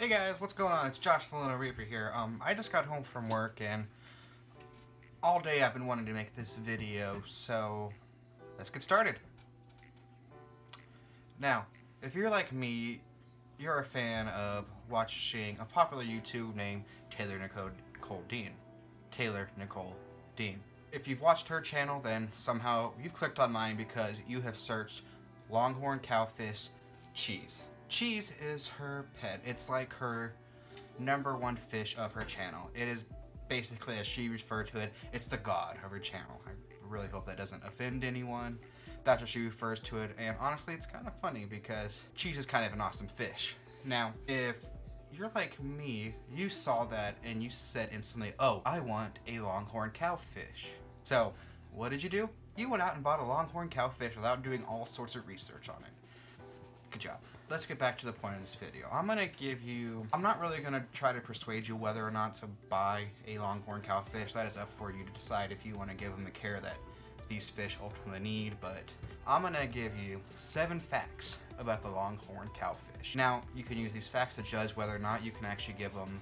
Hey guys, what's going on? It's Josh Malino Reaper here. I just got home from work and all day I've been wanting to make this video, so let's get started. Now, if you're like me, you're a fan of watching a popular YouTube named Taylor Nicole Dean. If you've watched her channel, then somehow you've clicked on mine because you have searched Longhorn Cowfish cheese. Cheese is her pet. It's like her #1 fish of her channel. It is basically, as she referred to it, it's the god of her channel. I really hope that doesn't offend anyone. That's what she refers to it, and honestly, it's kind of funny because cheese is kind of an awesome fish. Now, if you're like me, you saw that and you said instantly, oh, I want a longhorn cowfish. So, what did you do? You went out and bought a longhorn cowfish without doing all sorts of research on it. Good job. Let's get back to the point of this video. I'm not really gonna try to persuade you whether or not to buy a longhorn cowfish. That is up for you to decide if you wanna give them the care that these fish ultimately need, but I'm gonna give you 7 facts about the longhorn cowfish. Now, you can use these facts to judge whether or not you can actually give them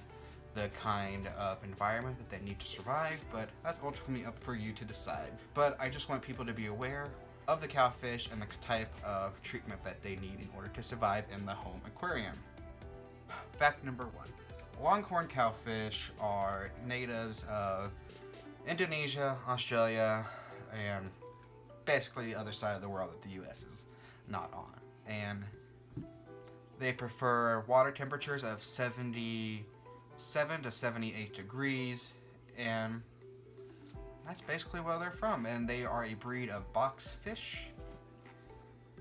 the kind of environment that they need to survive, but that's ultimately up for you to decide. But I just want people to be aware of the cowfish and the type of treatment that they need in order to survive in the home aquarium. Fact number 1. Longhorn cowfish are natives of Indonesia, Australia, and basically the other side of the world that the U.S. is not on. And they prefer water temperatures of 77 to 78 degrees, and that's basically where they're from, and they are a breed of box fish.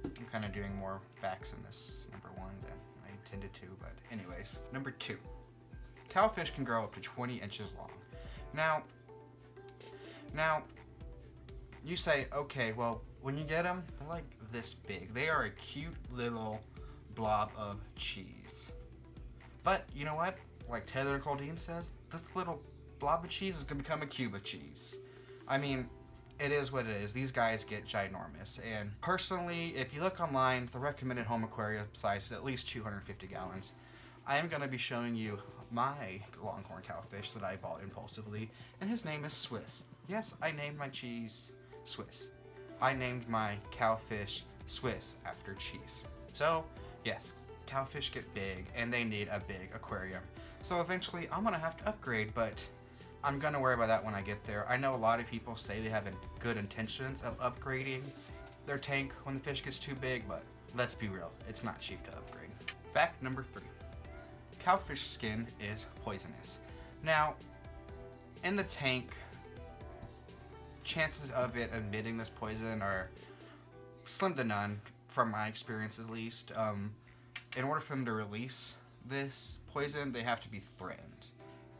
I'm kind of doing more facts in this #1 than I intended to, but anyways. #2, cowfish can grow up to 20 inches long. Now, you say, okay, well, when you get them, they're like this big. They are a cute little blob of cheese. But you know what? Like Taylor Nicole Dean says, this little blob of cheese is gonna become a cube of cheese. I mean, it is what it is. These guys get ginormous, and personally, if you look online, the recommended home aquarium size is at least 250 gallons. I am going to be showing you my longhorn cowfish that I bought impulsively, and his name is Swiss. Yes, I named my cheese Swiss. I named my cowfish Swiss after cheese. So, yes, cowfish get big, and they need a big aquarium. So eventually, I'm going to have to upgrade, but I'm gonna worry about that when I get there. I know a lot of people say they have good intentions of upgrading their tank when the fish gets too big, but let's be real, it's not cheap to upgrade. Fact number 3. Cowfish skin is poisonous. Now, in the tank, chances of it emitting this poison are slim to none, from my experience at least. In order for them to release this poison, they have to be threatened.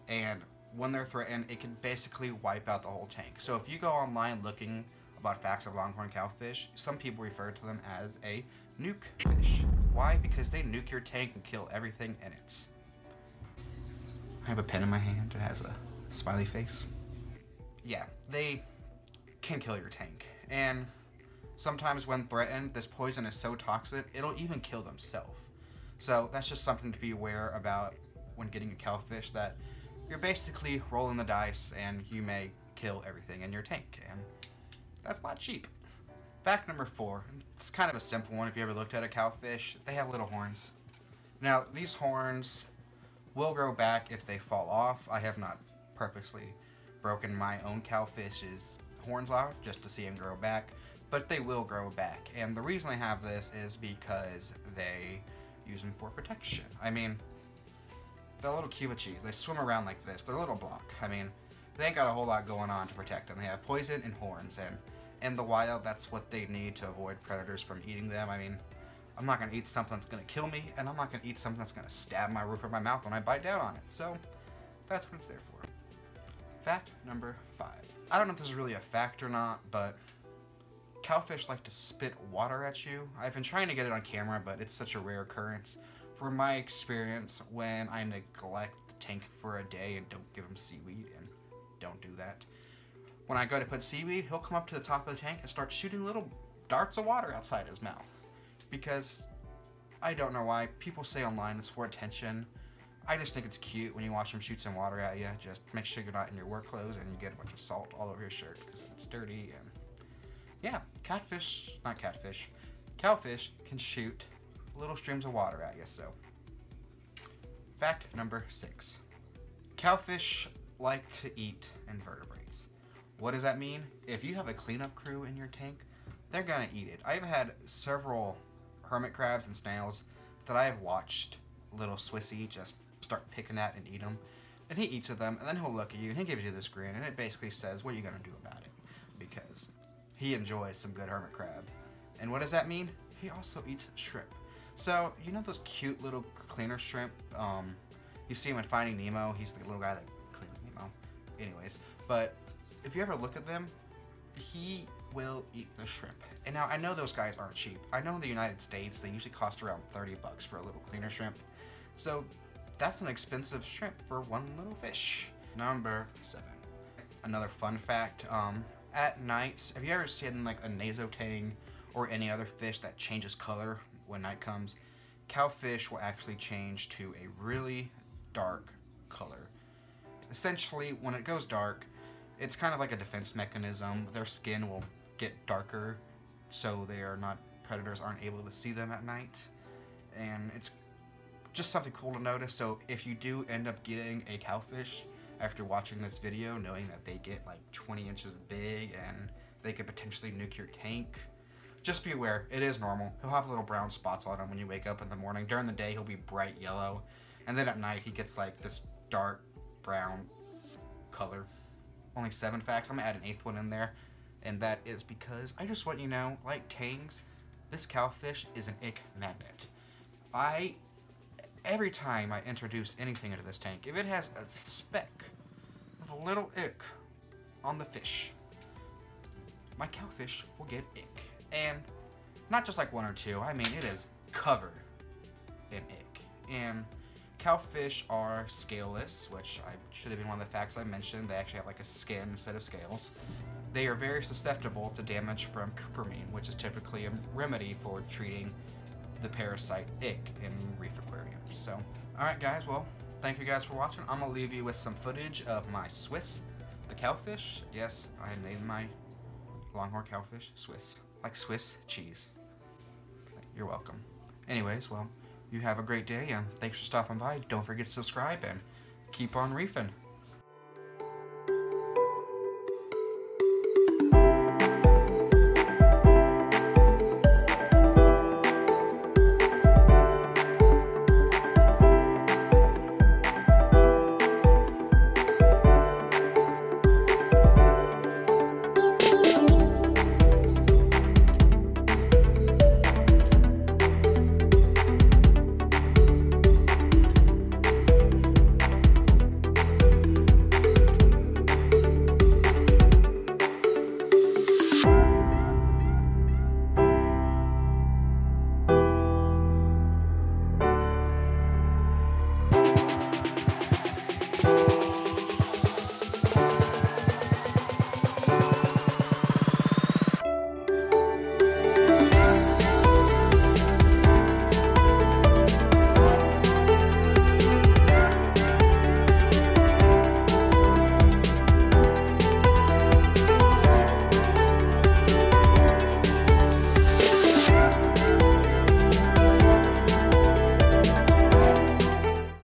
And when they're threatened, it can basically wipe out the whole tank. So if you go online looking about facts of longhorn cowfish, some people refer to them as a nuke fish. Why? Because they nuke your tank and kill everything in it. I have a pen in my hand. It has a smiley face. Yeah, they can kill your tank. And sometimes when threatened, this poison is so toxic, it'll even kill themselves. So that's just something to be aware about when getting a cowfish, that you're basically rolling the dice and you may kill everything in your tank, and that's not cheap. Fact number 4, it's kind of a simple one if you ever looked at a cowfish. They have little horns. Now, these horns will grow back if they fall off. I have not purposely broken my own cowfish's horns off just to see them grow back, but they will grow back. And the reason I have this is because they use them for protection. I mean, they're a little cube of cheese. They swim around like this. They're a little block. I mean, they ain't got a whole lot going on to protect them. They have poison and horns, and in the wild, that's what they need to avoid predators from eating them. I mean, I'm not going to eat something that's going to kill me, and I'm not going to eat something that's going to stab my roof of my mouth when I bite down on it. So, that's what it's there for. Fact number 5. I don't know if this is really a fact or not, but cowfish like to spit water at you. I've been trying to get it on camera, but it's such a rare occurrence. From my experience, when I neglect the tank for a day and don't give him seaweed, and don't do that, when I go to put seaweed, he'll come up to the top of the tank and start shooting little darts of water outside his mouth. Because, I don't know why, people say online it's for attention. I just think it's cute when you watch them shoot some water at you. Just make sure you're not in your work clothes and you get a bunch of salt all over your shirt because it's dirty. And yeah, cowfish can shoot little streams of water at you. So fact number 6, cowfish like to eat invertebrates. What does that mean? If you have a cleanup crew in your tank, they're gonna eat it. I've had several hermit crabs and snails that I have watched little Swissy just start picking at and eat them, and he eats of them, and then he'll look at you and he gives you this grin, and it basically says, what are you gonna do about it? Because he enjoys some good hermit crab. And what does that mean? He also eats shrimp. So you know those cute little cleaner shrimp? You see him in Finding Nemo. He's the little guy that cleans Nemo. Anyways, but if you ever look at them, he will eat the shrimp. And now I know those guys aren't cheap. I know in the United States they usually cost around $30 for a little cleaner shrimp. So that's an expensive shrimp for one little fish. Number 7. Another fun fact. At night, have you ever seen like a nasotang or any other fish that changes color when night comes? Cowfish will actually change to a really dark color. Essentially, when it goes dark, it's kind of like a defense mechanism. Their skin will get darker so predators aren't able to see them at night. And it's just something cool to notice. So if you do end up getting a cowfish after watching this video, knowing that they get like 20 inches big and they could potentially nuke your tank, just be aware, it is normal. He'll have little brown spots on him when you wake up in the morning. During the day, he'll be bright yellow. And then at night, he gets like this dark brown color. Only 7 facts. I'm gonna add an 8th one in there. And that is because I just want you to know, like tangs, this cowfish is an ick magnet. Every time I introduce anything into this tank, if it has a speck of a little ick on the fish, my cowfish will get ick. And not just like one or two, I mean it is covered in ick. And cowfish are scaleless, which should have been one of the facts I mentioned. They actually have like a skin instead of scales. They are very susceptible to damage from cupramine, which is typically a remedy for treating the parasite ick in reef aquariums. So, alright guys, well, thank you guys for watching. I'm going to leave you with some footage of my Swiss, the cowfish. Yes, I named my Longhorn Cowfish Swiss. Like Swiss cheese. You're welcome. Anyways, well, you have a great day and thanks for stopping by. Don't forget to subscribe and keep on reefing.